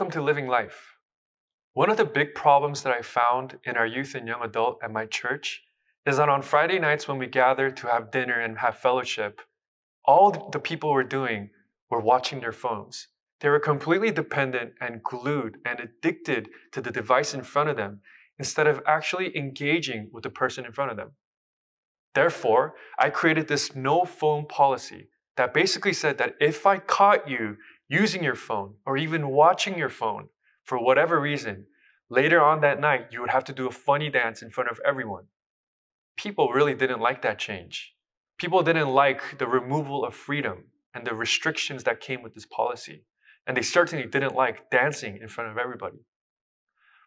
Welcome to Living Life. One of the big problems that I found in our youth and young adult at my church is that on Friday nights when we gather to have dinner and have fellowship, all the people were doing were watching their phones. They were completely dependent and glued and addicted to the device in front of them instead of actually engaging with the person in front of them. Therefore, I created this no phone policy that basically said that if I caught you using your phone or even watching your phone for whatever reason, later on that night, you would have to do a funny dance in front of everyone. People really didn't like that change. People didn't like the removal of freedom and the restrictions that came with this policy. And they certainly didn't like dancing in front of everybody.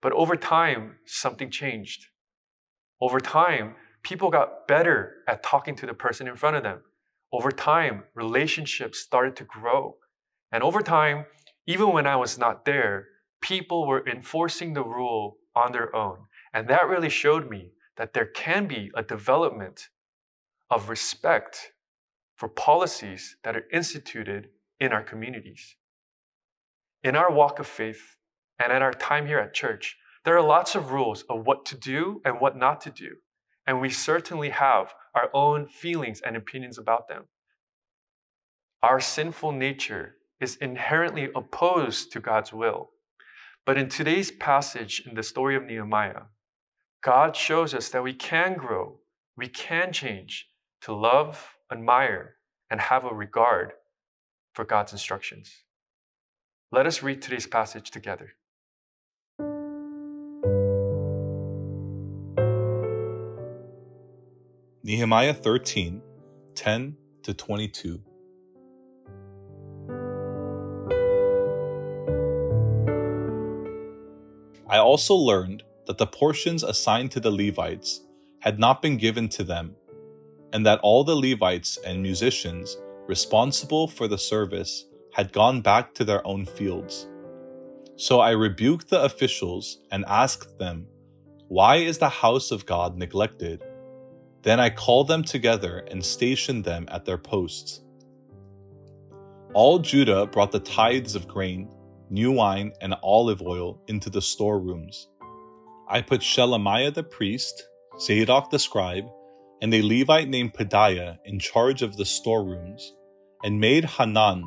But over time, something changed. Over time, people got better at talking to the person in front of them. Over time, relationships started to grow. And over time, even when I was not there, people were enforcing the rule on their own. And that really showed me that there can be a development of respect for policies that are instituted in our communities. In our walk of faith and at our time here at church, there are lots of rules of what to do and what not to do. And we certainly have our own feelings and opinions about them. Our sinful nature is inherently opposed to God's will. But in today's passage in the story of Nehemiah, God shows us that we can grow, we can change to love, admire, and have a regard for God's instructions. Let us read today's passage together. Nehemiah 13, 10 to 22. I also learned that the portions assigned to the Levites had not been given to them, and that all the Levites and musicians responsible for the service had gone back to their own fields. So I rebuked the officials and asked them, "Why is the house of God neglected?" Then I called them together and stationed them at their posts. All Judah brought the tithes of grain, new wine, and olive oil into the storerooms. I put Shelemiah the priest, Zadok the scribe, and a Levite named Pedaiah in charge of the storerooms, and made Hanan,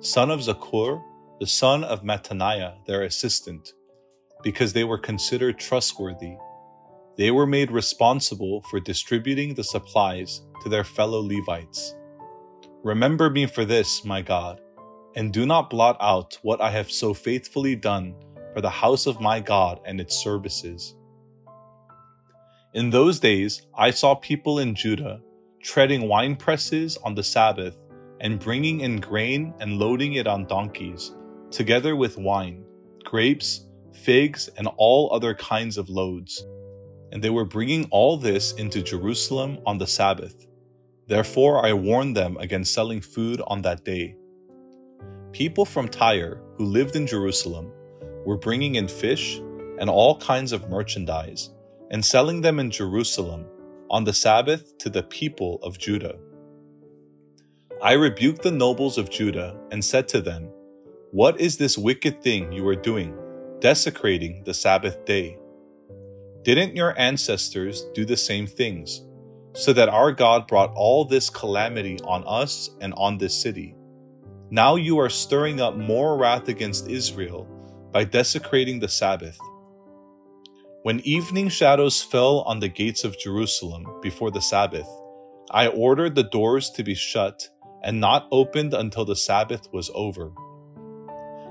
son of Zakur, the son of Mattaniah, their assistant, because they were considered trustworthy. They were made responsible for distributing the supplies to their fellow Levites. Remember me for this, my God, and do not blot out what I have so faithfully done for the house of my God and its services. In those days, I saw people in Judah treading wine presses on the Sabbath and bringing in grain and loading it on donkeys, together with wine, grapes, figs, and all other kinds of loads. And they were bringing all this into Jerusalem on the Sabbath. Therefore, I warned them against selling food on that day. People from Tyre, who lived in Jerusalem, were bringing in fish and all kinds of merchandise and selling them in Jerusalem on the Sabbath to the people of Judah. I rebuked the nobles of Judah and said to them, "What is this wicked thing you are doing, desecrating the Sabbath day? Didn't your ancestors do the same things, so that our God brought all this calamity on us and on this city? Now you are stirring up more wrath against Israel by desecrating the Sabbath." When evening shadows fell on the gates of Jerusalem before the Sabbath, I ordered the doors to be shut and not opened until the Sabbath was over.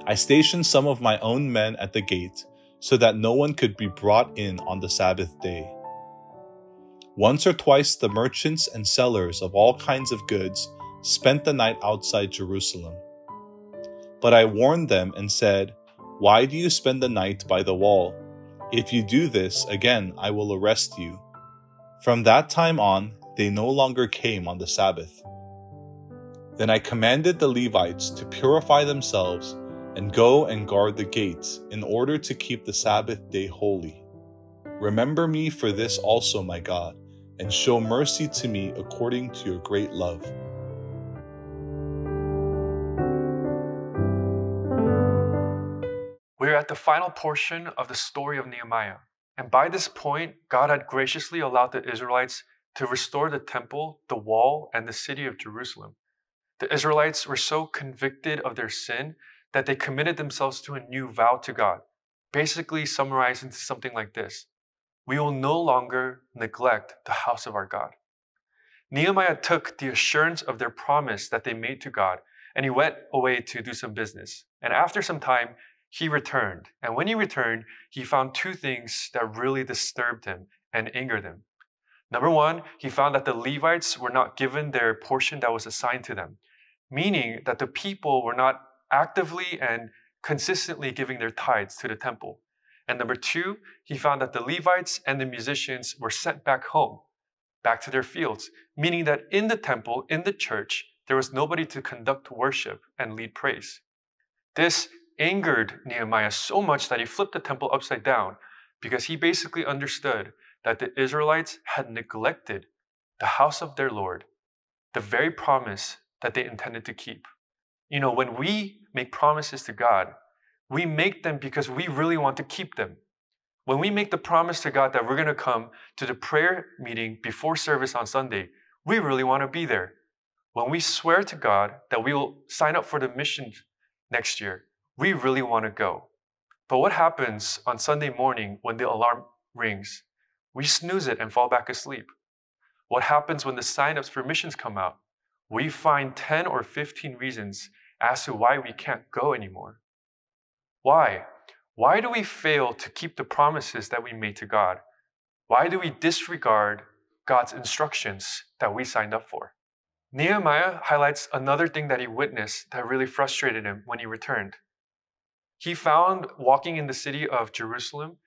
I stationed some of my own men at the gate so that no one could be brought in on the Sabbath day. Once or twice the merchants and sellers of all kinds of goods spent the night outside Jerusalem. But I warned them and said, "Why do you spend the night by the wall? If you do this again, I will arrest you." From that time on, they no longer came on the Sabbath. Then I commanded the Levites to purify themselves and go and guard the gates in order to keep the Sabbath day holy. Remember me for this also, my God, and show mercy to me according to your great love. at the final portion of the story of Nehemiah. And by this point, God had graciously allowed the Israelites to restore the temple, the wall, and the city of Jerusalem. The Israelites were so convicted of their sin that they committed themselves to a new vow to God, basically summarized into something like this: we will no longer neglect the house of our God. Nehemiah took the assurance of their promise that they made to God, and he went away to do some business. And after some time, he returned. And when he returned, he found two things that really disturbed him and angered him. Number one, he found that the Levites were not given their portion that was assigned to them, meaning that the people were not actively and consistently giving their tithes to the temple. And number two, he found that the Levites and the musicians were sent back home, back to their fields, meaning that in the temple, in the church, there was nobody to conduct worship and lead praise. This angered Nehemiah so much that he flipped the temple upside down, because he basically understood that the Israelites had neglected the house of their Lord, the very promise that they intended to keep. You know, when we make promises to God, we make them because we really want to keep them. When we make the promise to God that we're going to come to the prayer meeting before service on Sunday, we really want to be there. When we swear to God that we will sign up for the mission next year, we really want to go. But what happens on Sunday morning when the alarm rings? We snooze it and fall back asleep. What happens when the sign-ups for missions come out? We find 10 or 15 reasons as to why we can't go anymore. Why? Why do we fail to keep the promises that we made to God? Why do we disregard God's instructions that we signed up for? Nehemiah highlights another thing that he witnessed that really frustrated him when he returned. He found walking in the city of Jerusalem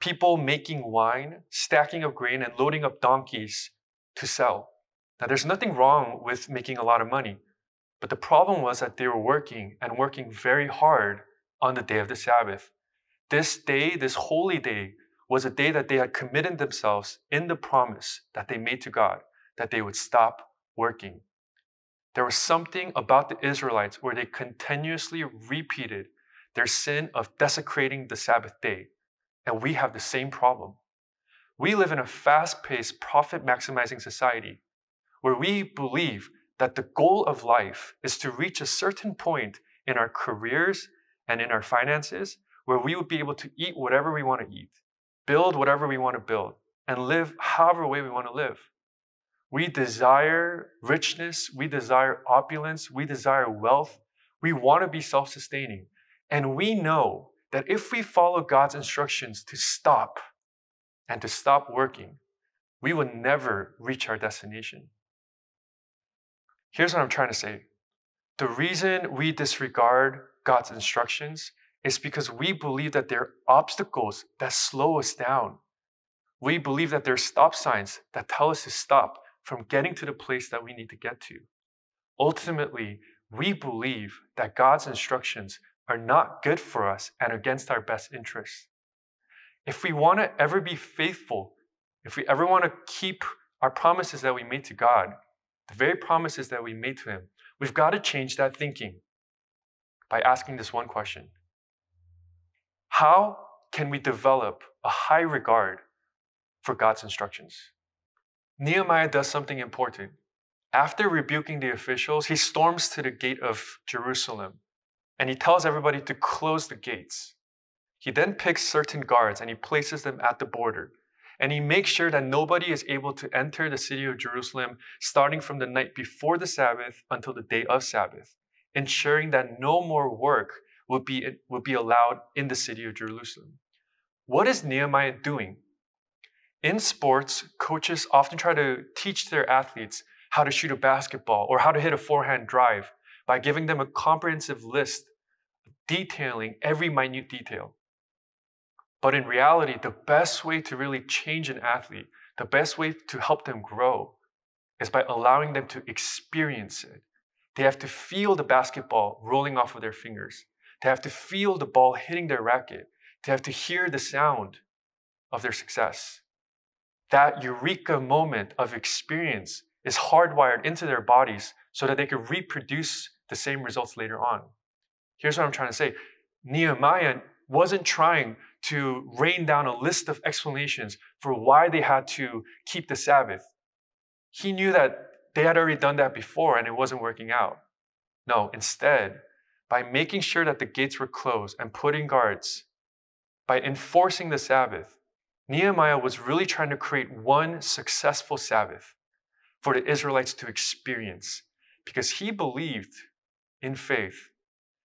people making wine, stacking up grain, and loading up donkeys to sell. Now, there's nothing wrong with making a lot of money, but the problem was that they were working and working very hard on the day of the Sabbath. This day, this holy day, was a day that they had committed themselves in the promise that they made to God, that they would stop working. There was something about the Israelites where they continuously repeated their sin of desecrating the Sabbath day. And we have the same problem. We live in a fast-paced, profit-maximizing society where we believe that the goal of life is to reach a certain point in our careers and in our finances where we would be able to eat whatever we want to eat, build whatever we want to build, and live however way we want to live. We desire richness, we desire opulence, we desire wealth, we want to be self-sustaining, and we know that if we follow God's instructions to stop and to stop working, we will never reach our destination. Here's what I'm trying to say. The reason we disregard God's instructions is because we believe that there are obstacles that slow us down. We believe that there are stop signs that tell us to stop from getting to the place that we need to get to. Ultimately, we believe that God's instructions are not good for us and against our best interests. If we want to ever be faithful, if we ever want to keep our promises that we made to God, the very promises that we made to Him, we've got to change that thinking by asking this one question: how can we develop a high regard for God's instructions? Nehemiah does something important. After rebuking the officials, he storms to the gate of Jerusalem, and he tells everybody to close the gates. He then picks certain guards and he places them at the border. And he makes sure that nobody is able to enter the city of Jerusalem starting from the night before the Sabbath until the day of Sabbath, ensuring that no more work would be allowed in the city of Jerusalem. What is Nehemiah doing? In sports, coaches often try to teach their athletes how to shoot a basketball or how to hit a forehand drive, by giving them a comprehensive list detailing every minute detail. But in reality, the best way to really change an athlete, the best way to help them grow, is by allowing them to experience it. They have to feel the basketball rolling off of their fingers. They have to feel the ball hitting their racket. They have to hear the sound of their success. That eureka moment of experience is hardwired into their bodies so that they could reproduce the same results later on. Here's what I'm trying to say. Nehemiah wasn't trying to rain down a list of explanations for why they had to keep the Sabbath. He knew that they had already done that before and it wasn't working out. No, instead, by making sure that the gates were closed and putting guards, by enforcing the Sabbath, Nehemiah was really trying to create one successful Sabbath for the Israelites to experience, because he believed in faith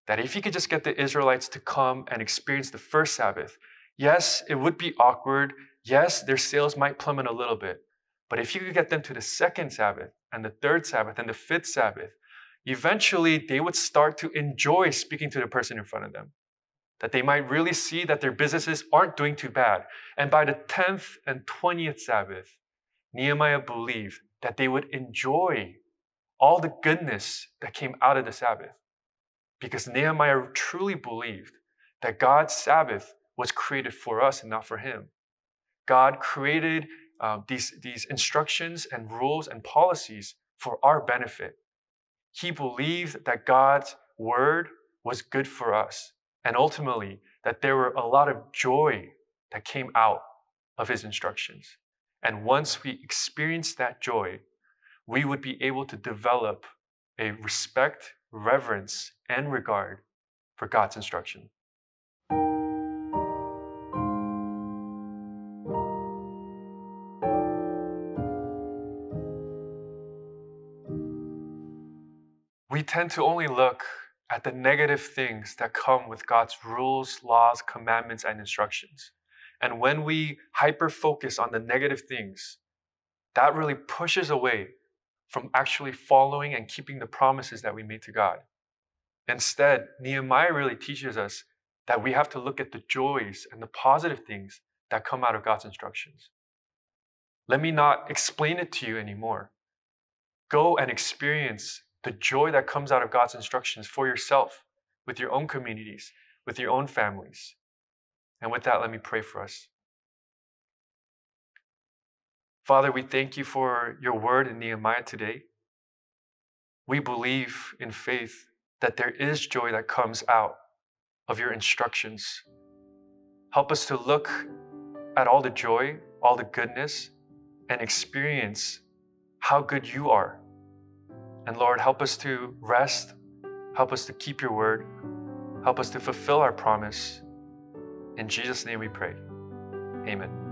that if he could just get the Israelites to come and experience the first Sabbath, yes, it would be awkward. Yes, their sales might plummet a little bit. But if you could get them to the second Sabbath and the third Sabbath and the fifth Sabbath, eventually they would start to enjoy speaking to the person in front of them, that they might really see that their businesses aren't doing too bad. And by the 10th and 20th Sabbath, Nehemiah believed that they would enjoy all the goodness that came out of the Sabbath, because Nehemiah truly believed that God's Sabbath was created for us and not for him. God created these instructions and rules and policies for our benefit. He believed that God's word was good for us, and ultimately that there were a lot of joy that came out of his instructions. And once we experienced that joy, we would be able to develop a respect, reverence, and regard for God's instruction. We tend to only look at the negative things that come with God's rules, laws, commandments, and instructions. And when we hyper-focus on the negative things, that really pushes away from actually following and keeping the promises that we made to God. Instead, Nehemiah really teaches us that we have to look at the joys and the positive things that come out of God's instructions. Let me not explain it to you anymore. Go and experience the joy that comes out of God's instructions for yourself, with your own communities, with your own families. And with that, let me pray for us. Father, we thank you for your word in Nehemiah today. We believe in faith that there is joy that comes out of your instructions. Help us to look at all the joy, all the goodness, and experience how good you are. And Lord, help us to rest, help us to keep your word, help us to fulfill our promise. In Jesus' name we pray. Amen.